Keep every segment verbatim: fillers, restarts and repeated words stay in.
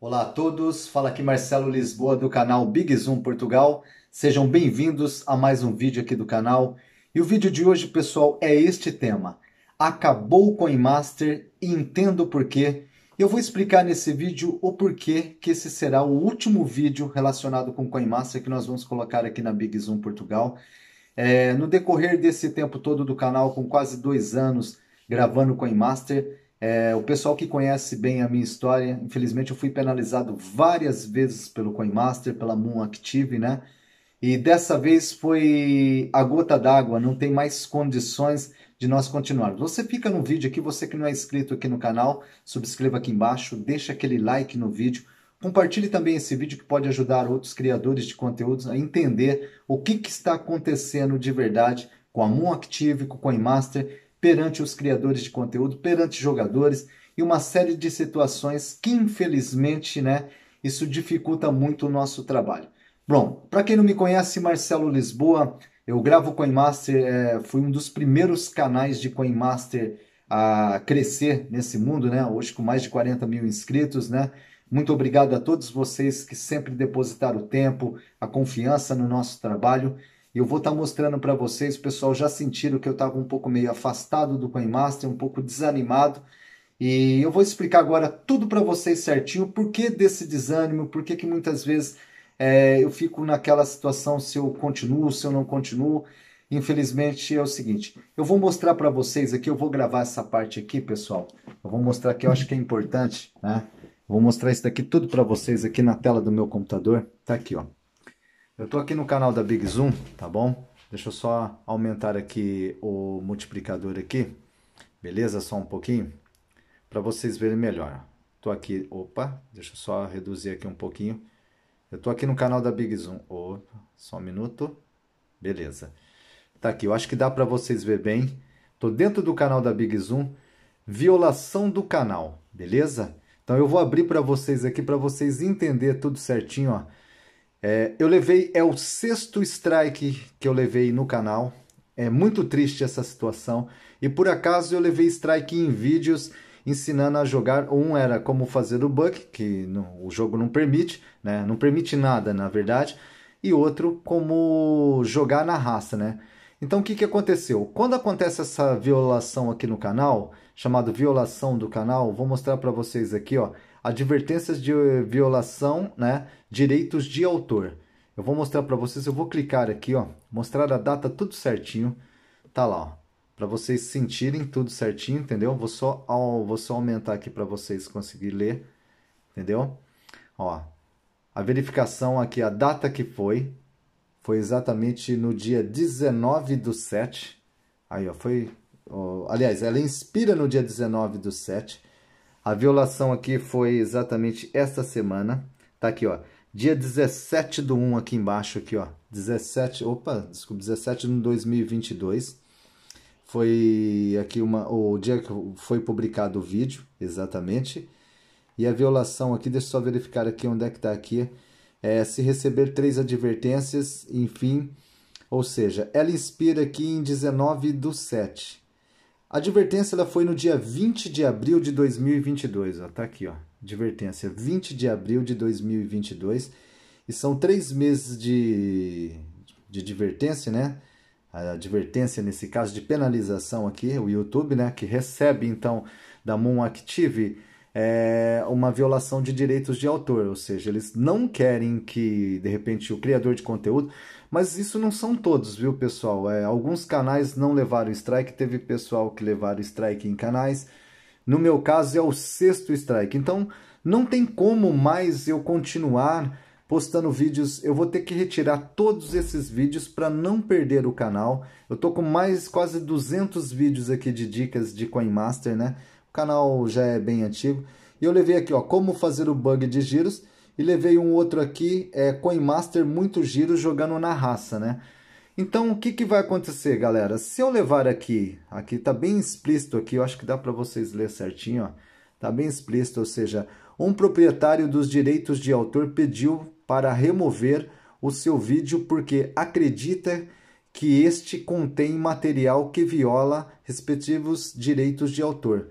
Olá a todos, fala aqui Marcelo Lisboa do canal Big Zoom Portugal. Sejam bem-vindos a mais um vídeo aqui do canal. E o vídeo de hoje, pessoal, é este tema. Acabou o Coin Master e entendo o porquê. Eu vou explicar nesse vídeo o porquê que esse será o último vídeo relacionado com o Coin Master que nós vamos colocar aqui na Big Zoom Portugal. É, no decorrer desse tempo todo do canal, com quase dois anos gravando o Coin Master, É, o pessoal que conhece bem a minha história, infelizmente eu fui penalizado várias vezes pelo Coin Master, pela Moon Active, né? E dessa vez foi a gota d'água, não tem mais condições de nós continuarmos. Você fica no vídeo aqui, você que não é inscrito aqui no canal, subscreva aqui embaixo, deixa aquele like no vídeo, compartilhe também esse vídeo que pode ajudar outros criadores de conteúdos a entender o que, que está acontecendo de verdade com a Moon Active, com o Coin Master, perante os criadores de conteúdo, perante jogadores e uma série de situações que, infelizmente, né, isso dificulta muito o nosso trabalho. Bom, para quem não me conhece, Marcelo Lisboa, eu gravo Coin Master, é, fui um dos primeiros canais de Coin Master a crescer nesse mundo, né, hoje com mais de quarenta mil inscritos, né. Muito obrigado a todos vocês que sempre depositaram o tempo, a confiança no nosso trabalho. Eu vou estar mostrando para vocês, o pessoal já sentiram que eu estava um pouco meio afastado do Coin Master, um pouco desanimado. E eu vou explicar agora tudo para vocês certinho, por que desse desânimo, por que que muitas vezes é, eu fico naquela situação, se eu continuo, se eu não continuo. Infelizmente é o seguinte, eu vou mostrar para vocês aqui, eu vou gravar essa parte aqui, pessoal. Eu vou mostrar aqui, eu acho que é importante, né? Vou mostrar isso daqui tudo para vocês aqui na tela do meu computador. Tá aqui, ó. Eu tô aqui no canal da Big Zoom, tá bom? Deixa eu só aumentar aqui o multiplicador aqui, beleza? Só um pouquinho, para vocês verem melhor. Tô aqui, opa, deixa eu só reduzir aqui um pouquinho. Eu tô aqui no canal da Big Zoom, opa, só um minuto, beleza. Tá aqui, eu acho que dá para vocês ver bem. Tô dentro do canal da Big Zoom, violação do canal, beleza? Então eu vou abrir para vocês aqui, para vocês entenderem tudo certinho, ó. É, eu levei, é o sexto strike que eu levei no canal, é muito triste essa situação, e por acaso eu levei strike em vídeos ensinando a jogar. Um era como fazer o buck, que não, o jogo não permite, né? Não permite nada na verdade, e outro como jogar na raça, né? Então o que, que aconteceu? Quando acontece essa violação aqui no canal, chamado violação do canal, vou mostrar para vocês aqui, ó. Advertências de violação, né? Direitos de autor. Eu vou mostrar para vocês, eu vou clicar aqui, ó, mostrar a data tudo certinho. Tá lá, para vocês sentirem tudo certinho, entendeu? Vou só, ó, vou só aumentar aqui para vocês conseguirem ler, entendeu? Ó, a verificação aqui, a data que foi, foi exatamente no dia dezenove do sete. Aí, ó, foi... Ó, aliás, ela inspira no dia dezenove do sete. A violação aqui foi exatamente esta semana. Tá aqui, ó. Dia dezessete do um aqui embaixo, aqui, ó. dezessete, opa, desculpa, dezessete de dois mil e vinte e dois. Foi aqui uma, o dia que foi publicado o vídeo, exatamente. E a violação aqui, deixa eu só verificar aqui onde é que tá aqui. É, se receber três advertências, enfim. Ou seja, ela expira aqui em dezenove do sete. A advertência ela foi no dia vinte de abril de dois mil e vinte e dois, ó, tá aqui, ó, advertência vinte de abril de dois mil e vinte e dois, e são três meses de, de advertência, né, a advertência nesse caso de penalização aqui, o YouTube, né, que recebe então da Moon Active é, uma violação de direitos de autor, ou seja, eles não querem que de repente o criador de conteúdo... Mas isso não são todos, viu, pessoal? É, alguns canais não levaram strike, teve pessoal que levaram strike em canais. No meu caso, é o sexto strike. Então, não tem como mais eu continuar postando vídeos. Eu vou ter que retirar todos esses vídeos para não perder o canal. Eu tô com mais quase duzentos vídeos aqui de dicas de Coin Master, né? O canal já é bem antigo. E eu levei aqui, ó, como fazer o bug de giros. E levei um outro aqui, é, Coin Master, muito giro, jogando na raça, né? Então, o que, que vai acontecer, galera? Se eu levar aqui, aqui tá bem explícito aqui, eu acho que dá para vocês ler certinho, ó. Tá bem explícito, ou seja, um proprietário dos direitos de autor pediu para remover o seu vídeo porque acredita que este contém material que viola respectivos direitos de autor.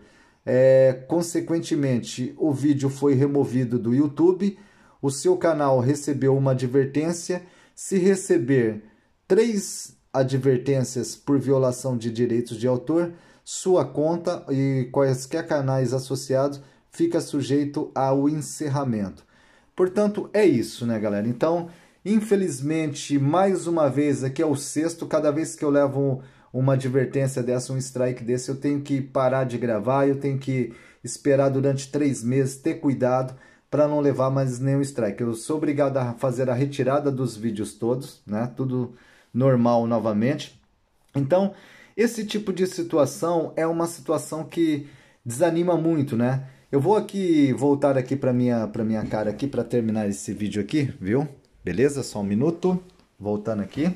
É, consequentemente, o vídeo foi removido do YouTube, o seu canal recebeu uma advertência. Se receber três advertências por violação de direitos de autor, sua conta e quaisquer canais associados fica sujeito ao encerramento. Portanto, é isso, né, galera? Então, infelizmente, mais uma vez, aqui é o sexto, cada vez que eu levo uma advertência dessa, um strike desse, eu tenho que parar de gravar, eu tenho que esperar durante três meses, ter cuidado para não levar mais nenhum strike. Eu sou obrigado a fazer a retirada dos vídeos todos, né? Tudo normal novamente. Então, esse tipo de situação é uma situação que desanima muito, né? Eu vou aqui voltar aqui para minha para minha cara aqui para terminar esse vídeo aqui, viu? Beleza? Só um minuto. Voltando aqui.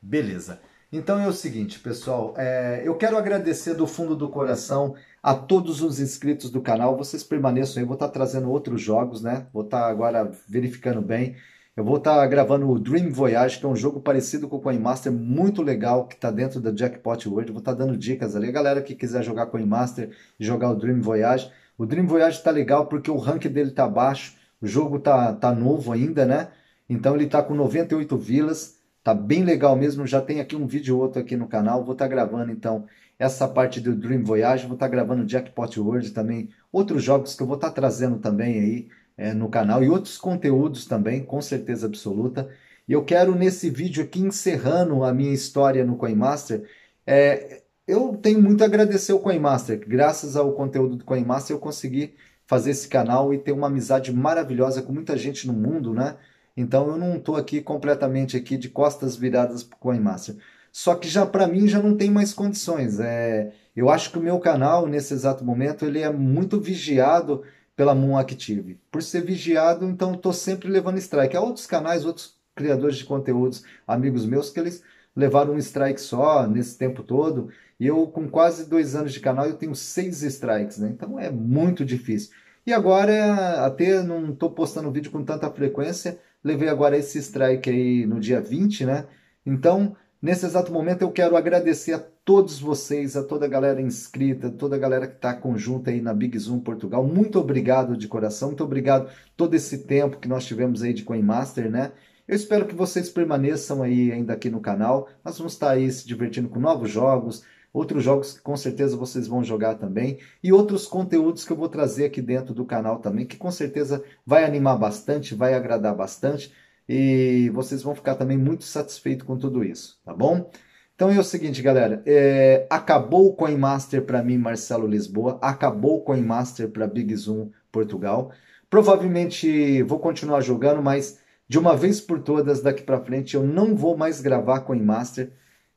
Beleza. Então é o seguinte, pessoal, é, eu quero agradecer do fundo do coração a todos os inscritos do canal. Vocês permaneçam aí, eu vou estar trazendo outros jogos, né? Vou estar agora verificando bem. Eu vou estar gravando o Dream Voyage, que é um jogo parecido com o Coin Master, muito legal, que está dentro da Jackpot World. Eu vou estar dando dicas ali. A galera que quiser jogar Coin Master e jogar o Dream Voyage. O Dream Voyage está legal porque o rank dele está baixo, o jogo está tá novo ainda, né? Então ele está com noventa e oito vilas. Tá bem legal mesmo, já tem aqui um vídeo outro aqui no canal, vou estar gravando então essa parte do Dream Voyage, vou estar gravando Jackpot World também, outros jogos que eu vou estar trazendo também aí é, no canal e outros conteúdos também, com certeza absoluta. E eu quero nesse vídeo aqui, encerrando a minha história no Coin Master, é, eu tenho muito a agradecer o Coin Master, graças ao conteúdo do Coin Master eu consegui fazer esse canal e ter uma amizade maravilhosa com muita gente no mundo, né? Então eu não estou aqui completamente aqui de costas viradas para o Coin Master. Só que já para mim já não tem mais condições. É, eu acho que o meu canal nesse exato momento ele é muito vigiado pela Moon Active. Por ser vigiado, então estou sempre levando strike. Há outros canais, outros criadores de conteúdos, amigos meus que eles levaram um strike só nesse tempo todo. E eu com quase dois anos de canal eu tenho seis strikes, né? Então é muito difícil. E agora até não estou postando vídeo com tanta frequência. Levei agora esse strike aí no dia vinte, né? Então, nesse exato momento, eu quero agradecer a todos vocês, a toda a galera inscrita, toda a galera que está conjunta aí na Big Zoom Portugal. Muito obrigado de coração, muito obrigado todo esse tempo que nós tivemos aí de Coin Master, né? Eu espero que vocês permaneçam aí ainda aqui no canal. Nós vamos estar aí se divertindo com novos jogos, outros jogos que com certeza vocês vão jogar também e outros conteúdos que eu vou trazer aqui dentro do canal também, que com certeza vai animar bastante, vai agradar bastante e vocês vão ficar também muito satisfeitos com tudo isso, tá bom? Então é o seguinte, galera, é, acabou o Coin Master para mim, Marcelo Lisboa, acabou o Coin Master para Big Zoom Portugal. Provavelmente vou continuar jogando, mas de uma vez por todas daqui para frente eu não vou mais gravar Coin Master.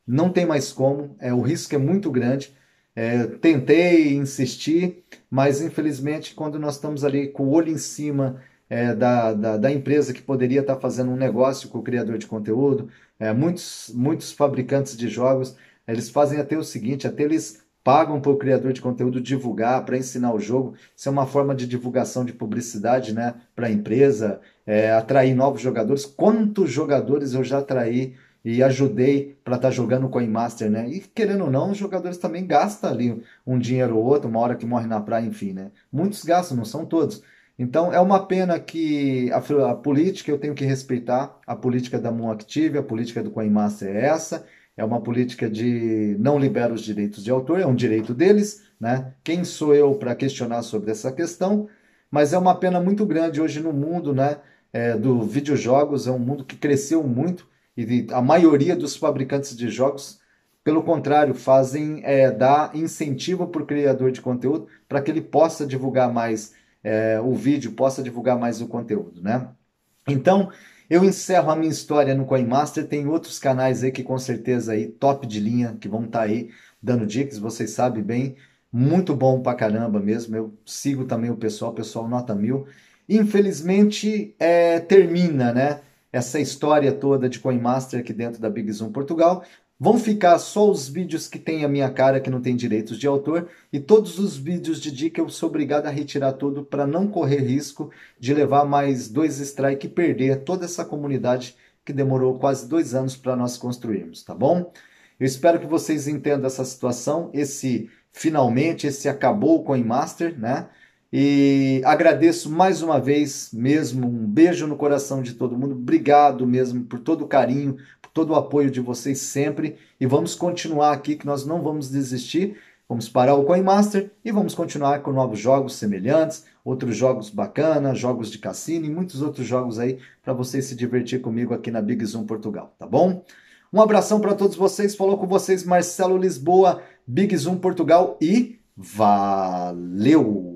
Não tem mais como, é, o risco é muito grande. É, tentei insistir, mas infelizmente quando nós estamos ali com o olho em cima é, da, da, da empresa que poderia estar fazendo um negócio com o criador de conteúdo, é, muitos, muitos fabricantes de jogos, eles fazem até o seguinte, até eles pagam para o criador de conteúdo divulgar, para ensinar o jogo. Isso é uma forma de divulgação de publicidade, né, para a empresa, é, atrair novos jogadores. Quantos jogadores eu já atraí e ajudei para estar tá jogando Coin Master, né? E querendo ou não, os jogadores também gastam ali um dinheiro ou outro, uma hora que morre na praia, enfim, né? Muitos gastam, não são todos. Então é uma pena que a, a política, eu tenho que respeitar a política da Moon Active, a política do Coin Master é essa, é uma política de não liberar os direitos de autor, é um direito deles, né? Quem sou eu para questionar sobre essa questão? Mas é uma pena muito grande hoje no mundo, né? É, do videojogos, é um mundo que cresceu muito, e a maioria dos fabricantes de jogos, pelo contrário, fazem é, dar incentivo para o criador de conteúdo para que ele possa divulgar mais é, o vídeo, possa divulgar mais o conteúdo, né? Então, eu encerro a minha história no Coin Master. Tem outros canais aí que com certeza aí top de linha, que vão estar tá aí dando dicas, vocês sabem bem. Muito bom pra caramba mesmo. Eu sigo também o pessoal, o pessoal nota mil. Infelizmente, é, termina, né? Essa história toda de Coin Master aqui dentro da Big Zoom Portugal. Vão ficar só os vídeos que tem a minha cara, que não tem direitos de autor, e todos os vídeos de dica eu sou obrigado a retirar tudo para não correr risco de levar mais dois strikes e perder toda essa comunidade que demorou quase dois anos para nós construirmos, tá bom? Eu espero que vocês entendam essa situação, esse finalmente esse acabou o Coin Master, né? E agradeço mais uma vez mesmo, um beijo no coração de todo mundo, obrigado mesmo por todo o carinho, por todo o apoio de vocês sempre, e vamos continuar aqui que nós não vamos desistir, vamos parar o Coin Master e vamos continuar com novos jogos semelhantes, outros jogos bacanas, jogos de cassino e muitos outros jogos aí para vocês se divertir comigo aqui na Big Zoom Portugal, tá bom? Um abração para todos vocês, falou com vocês Marcelo Lisboa, Big Zoom Portugal e valeu!